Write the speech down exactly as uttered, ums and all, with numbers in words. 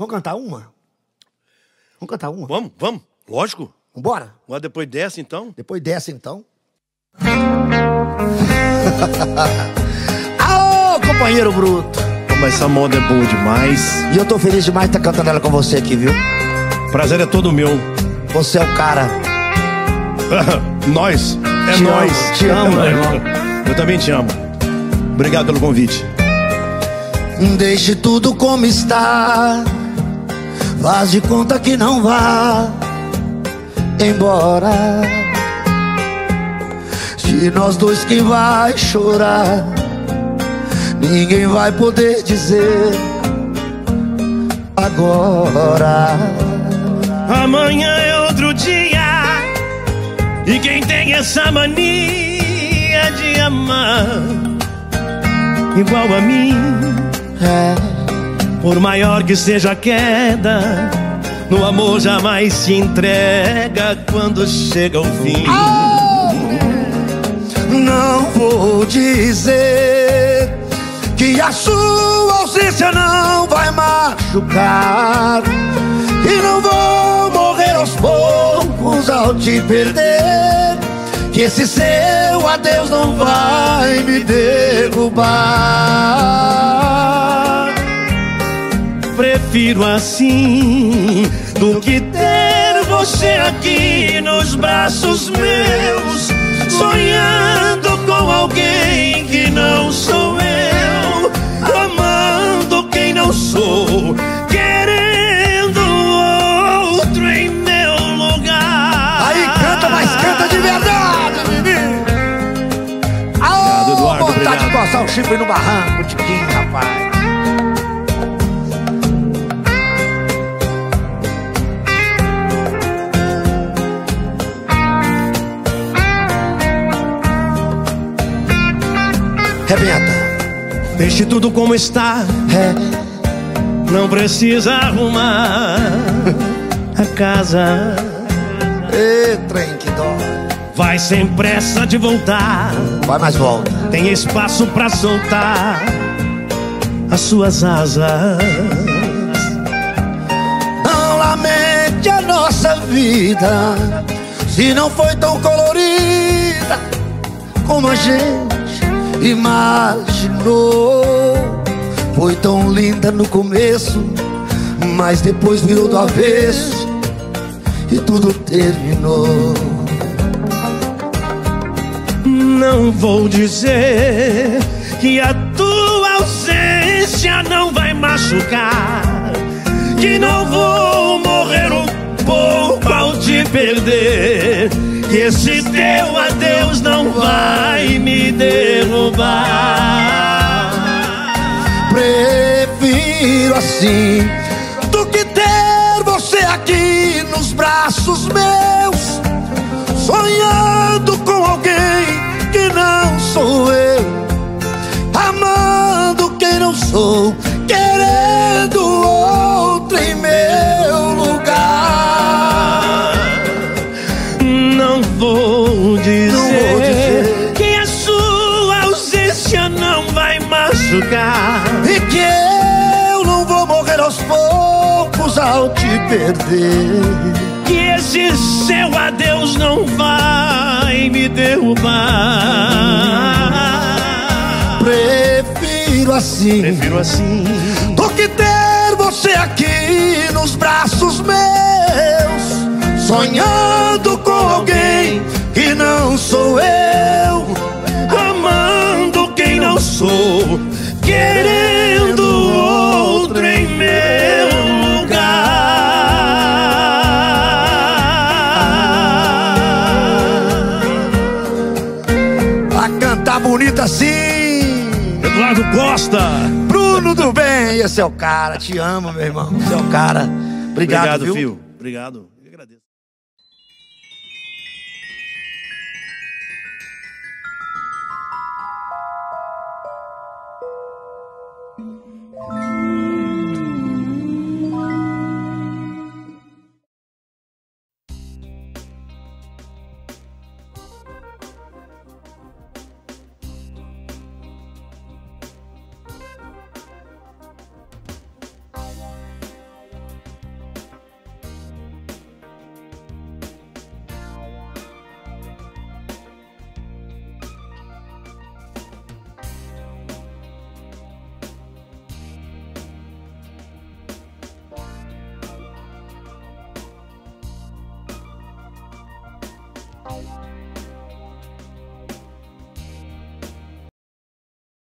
Vamos cantar uma? Vamos cantar uma? Vamos, vamos. Lógico. Vambora? Mas depois dessa, então? Depois dessa, então. Aô, companheiro bruto! Mas essa moda é boa demais. E eu tô feliz demais de estar cantando ela com você aqui, viu? Prazer é todo meu. Você é o cara. Nós. É te nós. Amo, te amo, é irmão. Eu também te amo. Obrigado pelo convite. Deixe tudo como está. Faz de conta que não vá embora. De nós dois quem vai chorar? Ninguém vai poder dizer agora. Amanhã é outro dia. E quem tem essa mania de amar igual a mim é. Por maior que seja a queda, no amor jamais se entrega quando chega o fim. Oh! Não vou dizer que a sua ausência não vai machucar, e não vou morrer aos poucos ao te perder, que esse seu adeus não vai me derrubar. Prefiro assim do que ter você aqui nos braços meus, sonhando com alguém que não sou eu, amando quem não sou, querendo outro em meu lugar. Aí canta, mas canta de verdade, menino. Aô, Eduardo, vontade obrigado. De passar o chifre no barranco, Tiquinho, rapaz. Rebenta. Deixe tudo como está. É. Não precisa arrumar a casa. Ê, trem que dó. Vai sem pressa de voltar. Vai mais volta. Tem espaço pra soltar as suas asas. Não lamente a nossa vida se não foi tão colorida como a gente imaginou. Foi tão linda no começo, mas depois virou do avesso e tudo terminou. Não vou dizer que a tua ausência não vai machucar, que não vou morrer um pouco ao te perder, que esse teu adeus não vai me derrubar. Prefiro assim do que ter você aqui nos braços meus, sonhando com alguém que não sou eu, amando quem não sou, querendo outro em meu lugar. Vou dizer, não vou dizer que a sua ausência não vai machucar, e que eu não vou morrer aos poucos ao te perder, que esse seu adeus não vai me derrubar. Prefiro assim, prefiro assim do que ter você aqui nos braços meus, sonhando com alguém que não sou eu, amando quem não sou, querendo outro em meu lugar. A cantar bonita assim, Eduardo Costa. Bruno do bem, esse é o cara, te amo, meu irmão, esse é o cara. Obrigado, Obrigado viu? Filho. Obrigado.